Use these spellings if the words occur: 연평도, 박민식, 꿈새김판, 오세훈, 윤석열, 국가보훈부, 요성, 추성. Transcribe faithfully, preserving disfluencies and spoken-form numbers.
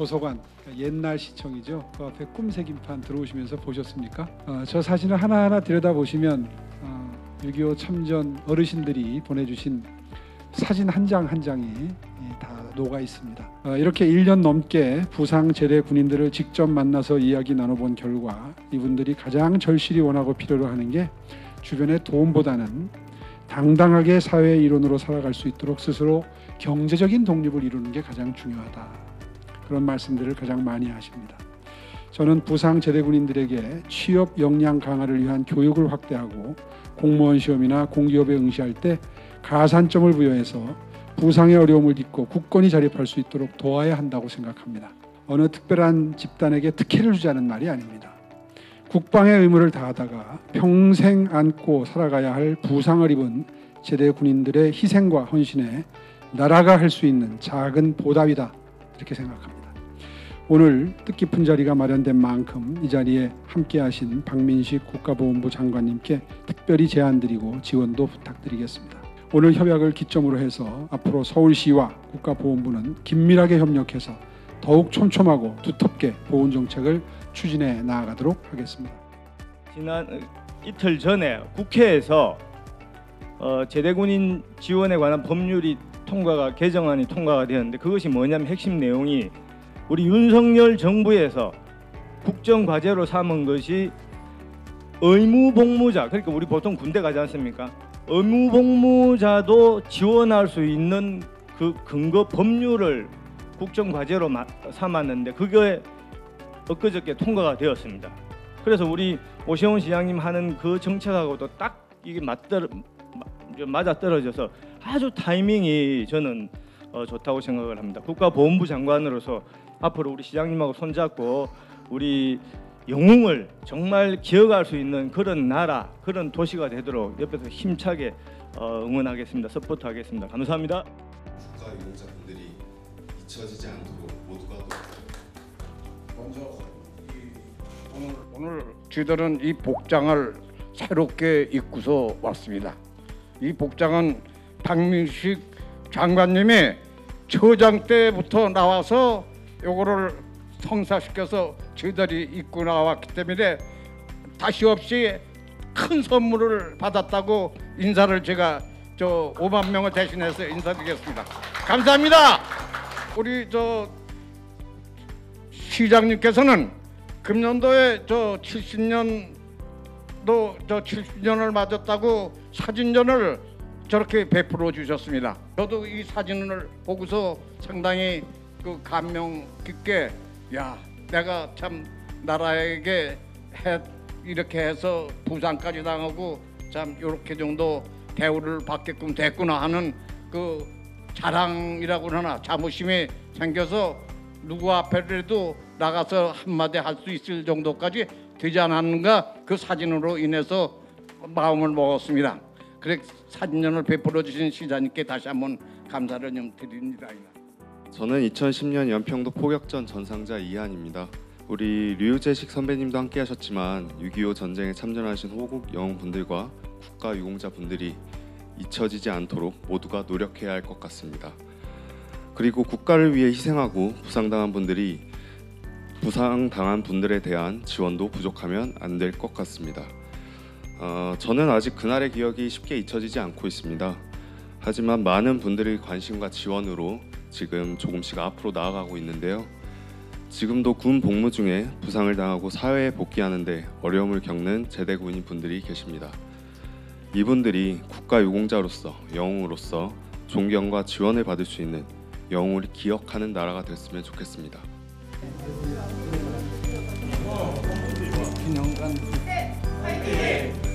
도서관, 그러니까 옛날 시청이죠. 그 앞에 꿈새김판 들어오시면서 보셨습니까? 어, 저 사진을 하나하나 들여다보시면 어, 육이오 참전 어르신들이 보내주신 사진 한 장 한 장이 다 녹아 있습니다. 어, 이렇게 일 년 넘게 부상 제대 군인들을 직접 만나서 이야기 나눠본 결과 이분들이 가장 절실히 원하고 필요로 하는 게 주변의 도움보다는 당당하게 사회의 일원으로 살아갈 수 있도록 스스로 경제적인 독립을 이루는 게 가장 중요하다. 그런 말씀들을 가장 많이 하십니다. 저는 부상 제대군인들에게 취업 역량 강화를 위한 교육을 확대하고 공무원 시험이나 공기업에 응시할 때 가산점을 부여해서 부상의 어려움을 딛고 굳건히 자립할 수 있도록 도와야 한다고 생각합니다. 어느 특별한 집단에게 특혜를 주자는 말이 아닙니다. 국방의 의무를 다하다가 평생 안고 살아가야 할 부상을 입은 제대 군인들의 희생과 헌신에 나라가 할 수 있는 작은 보답이다, 이렇게 생각합니다. 오늘 뜻깊은 자리가 마련된 만큼 이 자리에 함께하신 박민식 국가보훈부 장관님께 특별히 제안드리고 지원도 부탁드리겠습니다. 오늘 협약을 기점으로 해서 앞으로 서울시와 국가보훈부는 긴밀하게 협력해서 더욱 촘촘하고 두텁게 보훈 정책을 추진해 나아가도록 하겠습니다. 지난 이틀 전에 국회에서 어, 제대군인 지원에 관한 법률이 통과가 개정안이 통과가 되었는데, 그것이 뭐냐면 핵심 내용이 우리 윤석열 정부에서 국정 과제로 삼은 것이 의무 복무자, 그러니까 우리 보통 군대 가지 않습니까? 의무 복무자도 지원할 수 있는 그 근거 법률을 국정 과제로 마, 삼았는데 그게 엊그저께 통과가 되었습니다. 그래서 우리 오세훈 시장님 하는 그 정책하고도 딱 이게 맞들, 맞아떨어져서 아주 타이밍이 저는 어, 좋다고 생각을 합니다. 국가보훈부 장관으로서 앞으로 우리 시장님하고 손잡고 우리 영웅을 정말 기억할 수 있는 그런 나라, 그런 도시가 되도록 옆에서 힘차게 어, 응원하겠습니다. 서포트하겠습니다. 감사합니다. 국가 유공자분들이 잊혀지지 않도록 모두가 먼저 이 오늘, 오늘 저희들은 이 복장을 새롭게 입고서 왔습니다. 이 복장은 박민식 장관님이 처장 때부터 나와서 요거를 성사시켜서 저희들이 입고 나왔기 때문에 다시 없이 큰 선물을 받았다고 인사를 제가 저 오만 명을 대신해서 인사드리겠습니다. 감사합니다. 우리 저 시장님께서는 금년도에 저 칠십 년도 저 칠십 년을 맞았다고 사진전을 저렇게 베풀어 주셨습니다. 저도 이 사진을 보고서 상당히 그 감명 깊게, 야, 내가 참 나라에게 해, 이렇게 해서 부상까지 당하고 참 이렇게 정도 대우를 받게끔 됐구나 하는 그 자랑이라고 하나 자부심이 생겨서 누구 앞에라도 나가서 한마디 할 수 있을 정도까지 되지 않았는가, 그 사진으로 인해서 마음을 먹었습니다. 그래 사진전을 베풀어 주신 시장님께 다시 한번 감사를 좀 드립니다. 저는 이천십 년 연평도 포격전 전상자 이한입니다. 우리 류유재식 선배님도 함께 하셨지만 육이오 전쟁에 참전하신 호국 영웅분들과 국가 유공자분들이 잊혀지지 않도록 모두가 노력해야 할 것 같습니다. 그리고 국가를 위해 희생하고 부상당한 분들이 부상당한 분들에 대한 지원도 부족하면 안 될 것 같습니다. 어, 저는 아직 그날의 기억이 쉽게 잊혀지지 않고 있습니다. 하지만 많은 분들의 관심과 지원으로 지금 조금씩 앞으로 나아가고 있는데요. 지금도 군 복무 중에 부상을 당하고 사회에 복귀하는데 어려움을 겪는 제대군인 분들이 계십니다. 이분들이 국가 유공자로서, 영웅으로서 존경과 지원을 받을 수 있는 영웅을 기억하는 나라가 됐으면 좋겠습니다. 기념관. 네, 화이팅!